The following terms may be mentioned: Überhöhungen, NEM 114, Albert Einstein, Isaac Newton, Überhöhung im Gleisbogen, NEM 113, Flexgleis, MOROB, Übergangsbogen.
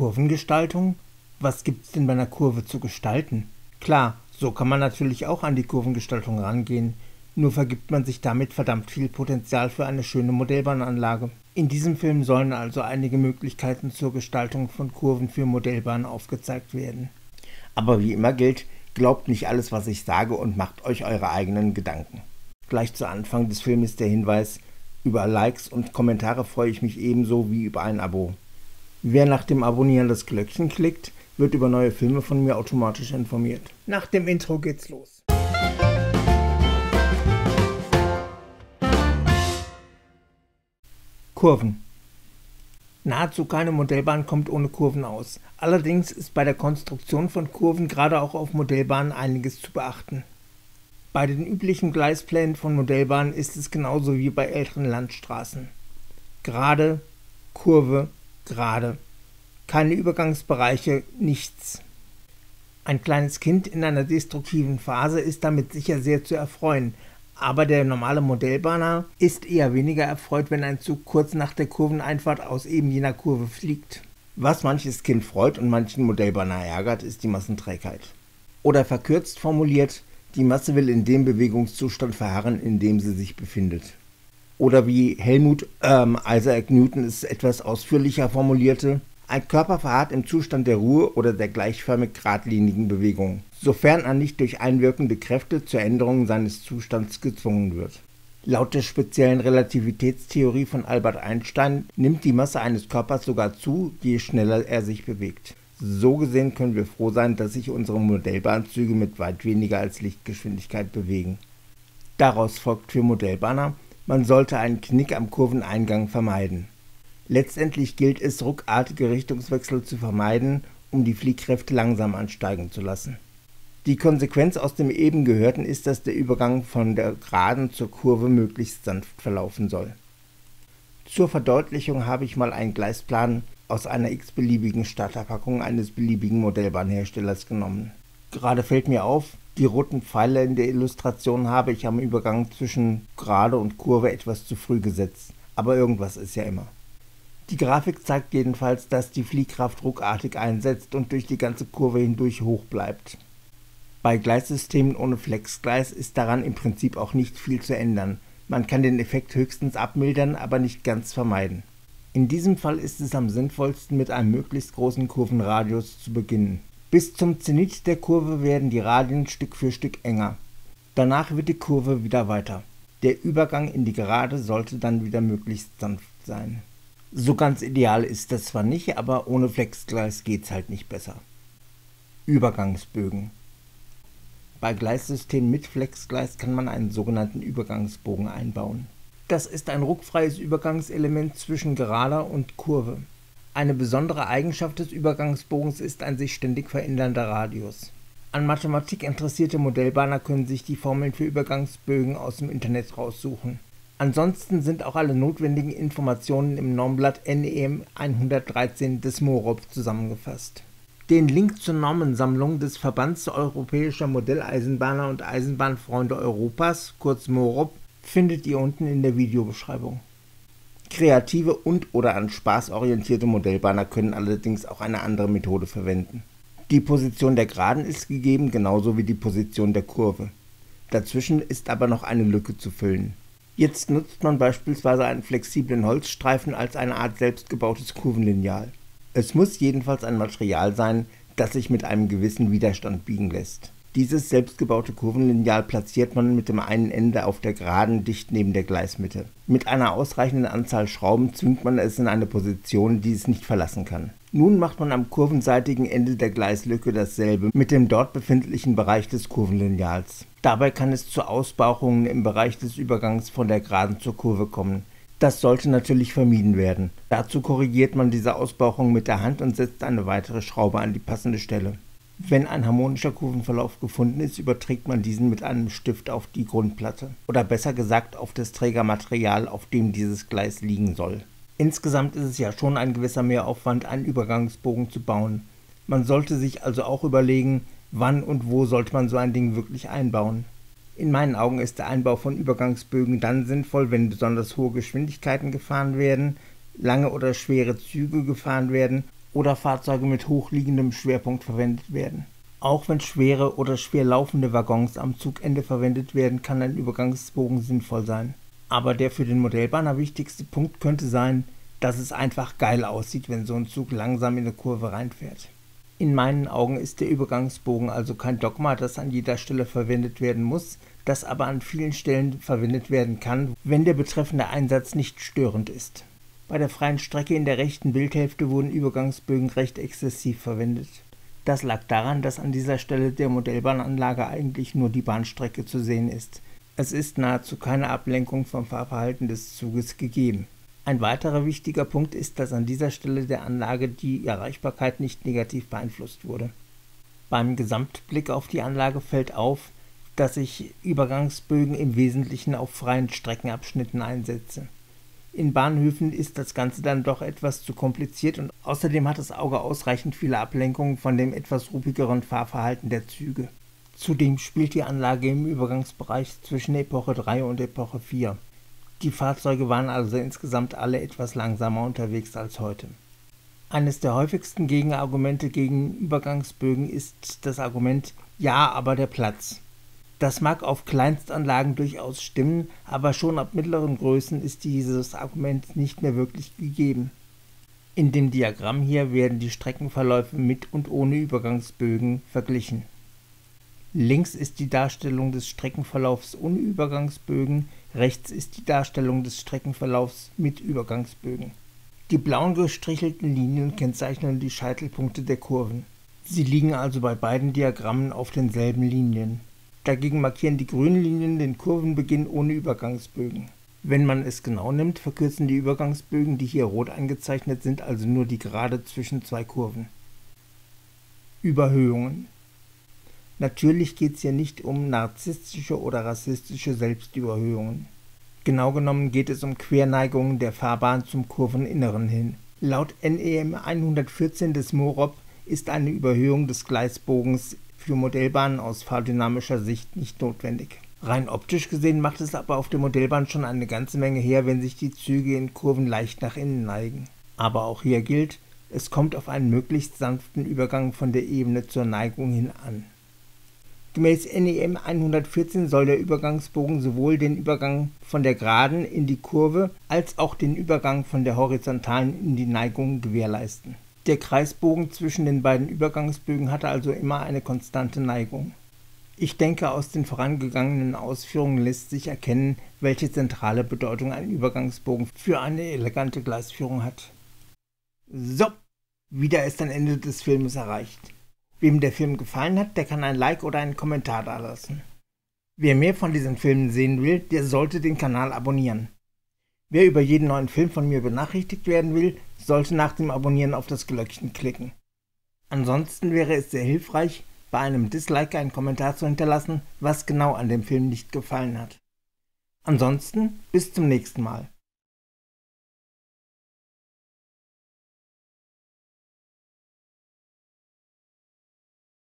Kurvengestaltung? Was gibt es denn bei einer Kurve zu gestalten? Klar, so kann man natürlich auch an die Kurvengestaltung rangehen, nur vergibt man sich damit verdammt viel Potenzial für eine schöne Modellbahnanlage. In diesem Film sollen also einige Möglichkeiten zur Gestaltung von Kurven für Modellbahnen aufgezeigt werden. Aber wie immer gilt, glaubt nicht alles, was ich sage und macht euch eure eigenen Gedanken. Gleich zu Anfang des Filmes der Hinweis, über Likes und Kommentare freue ich mich ebenso wie über ein Abo. Wer nach dem Abonnieren das Glöckchen klickt, wird über neue Filme von mir automatisch informiert. Nach dem Intro geht's los. Kurven. Nahezu keine Modellbahn kommt ohne Kurven aus. Allerdings ist bei der Konstruktion von Kurven gerade auch auf Modellbahnen einiges zu beachten. Bei den üblichen Gleisplänen von Modellbahnen ist es genauso wie bei älteren Landstraßen. Gerade, Kurve, gerade. Keine Übergangsbereiche, nichts. Ein kleines Kind in einer destruktiven Phase ist damit sicher sehr zu erfreuen, aber der normale Modellbahner ist eher weniger erfreut, wenn ein Zug kurz nach der Kurveneinfahrt aus eben jener Kurve fliegt. Was manches Kind freut und manchen Modellbahner ärgert, ist die Massenträgheit. Oder verkürzt formuliert, die Masse will in dem Bewegungszustand verharren, in dem sie sich befindet. Oder wie Isaac Newton es etwas ausführlicher formulierte, ein Körper verharrt im Zustand der Ruhe oder der gleichförmig geradlinigen Bewegung, sofern er nicht durch einwirkende Kräfte zur Änderung seines Zustands gezwungen wird. Laut der speziellen Relativitätstheorie von Albert Einstein nimmt die Masse eines Körpers sogar zu, je schneller er sich bewegt. So gesehen können wir froh sein, dass sich unsere Modellbahnzüge mit weit weniger als Lichtgeschwindigkeit bewegen. Daraus folgt für Modellbahner, man sollte einen Knick am Kurveneingang vermeiden. Letztendlich gilt es, ruckartige Richtungswechsel zu vermeiden, um die Fliehkräfte langsam ansteigen zu lassen. Die Konsequenz aus dem eben Gehörten ist, dass der Übergang von der Geraden zur Kurve möglichst sanft verlaufen soll. Zur Verdeutlichung habe ich mal einen Gleisplan aus einer x-beliebigen Starterpackung eines beliebigen Modellbahnherstellers genommen. Gerade fällt mir auf, die roten Pfeile in der Illustration habe ich am Übergang zwischen Gerade und Kurve etwas zu früh gesetzt, aber irgendwas ist ja immer. Die Grafik zeigt jedenfalls, dass die Fliehkraft ruckartig einsetzt und durch die ganze Kurve hindurch hoch bleibt. Bei Gleissystemen ohne Flexgleis ist daran im Prinzip auch nicht viel zu ändern. Man kann den Effekt höchstens abmildern, aber nicht ganz vermeiden. In diesem Fall ist es am sinnvollsten, mit einem möglichst großen Kurvenradius zu beginnen. Bis zum Zenit der Kurve werden die Radien Stück für Stück enger. Danach wird die Kurve wieder weiter. Der Übergang in die Gerade sollte dann wieder möglichst sanft sein. So ganz ideal ist das zwar nicht, aber ohne Flexgleis geht's halt nicht besser. Übergangsbögen. Bei Gleissystemen mit Flexgleis kann man einen sogenannten Übergangsbogen einbauen. Das ist ein ruckfreies Übergangselement zwischen gerader und Kurve. Eine besondere Eigenschaft des Übergangsbogens ist ein sich ständig verändernder Radius. An Mathematik interessierte Modellbahner können sich die Formeln für Übergangsbögen aus dem Internet raussuchen. Ansonsten sind auch alle notwendigen Informationen im Normblatt NEM 113 des MOROB zusammengefasst. Den Link zur Normensammlung des Verbands Europäischer Modelleisenbahner und Eisenbahnfreunde Europas, kurz MOROB, findet ihr unten in der Videobeschreibung. Kreative und oder an Spaß orientierte Modellbahner können allerdings auch eine andere Methode verwenden. Die Position der Geraden ist gegeben, genauso wie die Position der Kurve. Dazwischen ist aber noch eine Lücke zu füllen. Jetzt nutzt man beispielsweise einen flexiblen Holzstreifen als eine Art selbstgebautes Kurvenlineal. Es muss jedenfalls ein Material sein, das sich mit einem gewissen Widerstand biegen lässt. Dieses selbstgebaute Kurvenlineal platziert man mit dem einen Ende auf der Geraden dicht neben der Gleismitte. Mit einer ausreichenden Anzahl Schrauben zwingt man es in eine Position, die es nicht verlassen kann. Nun macht man am kurvenseitigen Ende der Gleislücke dasselbe mit dem dort befindlichen Bereich des Kurvenlineals. Dabei kann es zu Ausbauchungen im Bereich des Übergangs von der Geraden zur Kurve kommen. Das sollte natürlich vermieden werden. Dazu korrigiert man diese Ausbauchung mit der Hand und setzt eine weitere Schraube an die passende Stelle. Wenn ein harmonischer Kurvenverlauf gefunden ist, überträgt man diesen mit einem Stift auf die Grundplatte. Oder besser gesagt auf das Trägermaterial, auf dem dieses Gleis liegen soll. Insgesamt ist es ja schon ein gewisser Mehraufwand, einen Übergangsbogen zu bauen. Man sollte sich also auch überlegen, wann und wo sollte man so ein Ding wirklich einbauen? In meinen Augen ist der Einbau von Übergangsbögen dann sinnvoll, wenn besonders hohe Geschwindigkeiten gefahren werden, lange oder schwere Züge gefahren werden oder Fahrzeuge mit hochliegendem Schwerpunkt verwendet werden. Auch wenn schwere oder schwer laufende Waggons am Zugende verwendet werden, kann ein Übergangsbogen sinnvoll sein. Aber der für den Modellbahner wichtigste Punkt könnte sein, dass es einfach geil aussieht, wenn so ein Zug langsam in eine Kurve reinfährt. In meinen Augen ist der Übergangsbogen also kein Dogma, das an jeder Stelle verwendet werden muss, das aber an vielen Stellen verwendet werden kann, wenn der betreffende Einsatz nicht störend ist. Bei der freien Strecke in der rechten Bildhälfte wurden Übergangsbögen recht exzessiv verwendet. Das lag daran, dass an dieser Stelle der Modellbahnanlage eigentlich nur die Bahnstrecke zu sehen ist. Es ist nahezu keine Ablenkung vom Fahrverhalten des Zuges gegeben. Ein weiterer wichtiger Punkt ist, dass an dieser Stelle der Anlage die Erreichbarkeit nicht negativ beeinflusst wurde. Beim Gesamtblick auf die Anlage fällt auf, dass ich Übergangsbögen im Wesentlichen auf freien Streckenabschnitten einsetze. In Bahnhöfen ist das Ganze dann doch etwas zu kompliziert und außerdem hat das Auge ausreichend viele Ablenkungen von dem etwas ruppigeren Fahrverhalten der Züge. Zudem spielt die Anlage im Übergangsbereich zwischen Epoche 3 und Epoche 4. Die Fahrzeuge waren also insgesamt alle etwas langsamer unterwegs als heute. Eines der häufigsten Gegenargumente gegen Übergangsbögen ist das Argument, ja, aber der Platz. Das mag auf Kleinstanlagen durchaus stimmen, aber schon ab mittleren Größen ist dieses Argument nicht mehr wirklich gegeben. In dem Diagramm hier werden die Streckenverläufe mit und ohne Übergangsbögen verglichen. Links ist die Darstellung des Streckenverlaufs ohne Übergangsbögen, rechts ist die Darstellung des Streckenverlaufs mit Übergangsbögen. Die blauen gestrichelten Linien kennzeichnen die Scheitelpunkte der Kurven. Sie liegen also bei beiden Diagrammen auf denselben Linien. Dagegen markieren die grünen Linien den Kurvenbeginn ohne Übergangsbögen. Wenn man es genau nimmt, verkürzen die Übergangsbögen, die hier rot eingezeichnet sind, also nur die Gerade zwischen zwei Kurven. Überhöhungen. Natürlich geht es hier nicht um narzisstische oder rassistische Selbstüberhöhungen. Genau genommen geht es um Querneigungen der Fahrbahn zum Kurveninneren hin. Laut NEM 114 des MOROB ist eine Überhöhung des Gleisbogens für Modellbahnen aus fahrdynamischer Sicht nicht notwendig. Rein optisch gesehen macht es aber auf der Modellbahn schon eine ganze Menge her, wenn sich die Züge in Kurven leicht nach innen neigen. Aber auch hier gilt, es kommt auf einen möglichst sanften Übergang von der Ebene zur Neigung hin an. Gemäß NEM 114 soll der Übergangsbogen sowohl den Übergang von der Geraden in die Kurve als auch den Übergang von der Horizontalen in die Neigung gewährleisten. Der Kreisbogen zwischen den beiden Übergangsbögen hatte also immer eine konstante Neigung. Ich denke, aus den vorangegangenen Ausführungen lässt sich erkennen, welche zentrale Bedeutung ein Übergangsbogen für eine elegante Gleisführung hat. So, wieder ist ein Ende des Filmes erreicht. Wem der Film gefallen hat, der kann ein Like oder einen Kommentar dalassen. Wer mehr von diesen Filmen sehen will, der sollte den Kanal abonnieren. Wer über jeden neuen Film von mir benachrichtigt werden will, sollte nach dem Abonnieren auf das Glöckchen klicken. Ansonsten wäre es sehr hilfreich, bei einem Dislike einen Kommentar zu hinterlassen, was genau an dem Film nicht gefallen hat. Ansonsten bis zum nächsten Mal.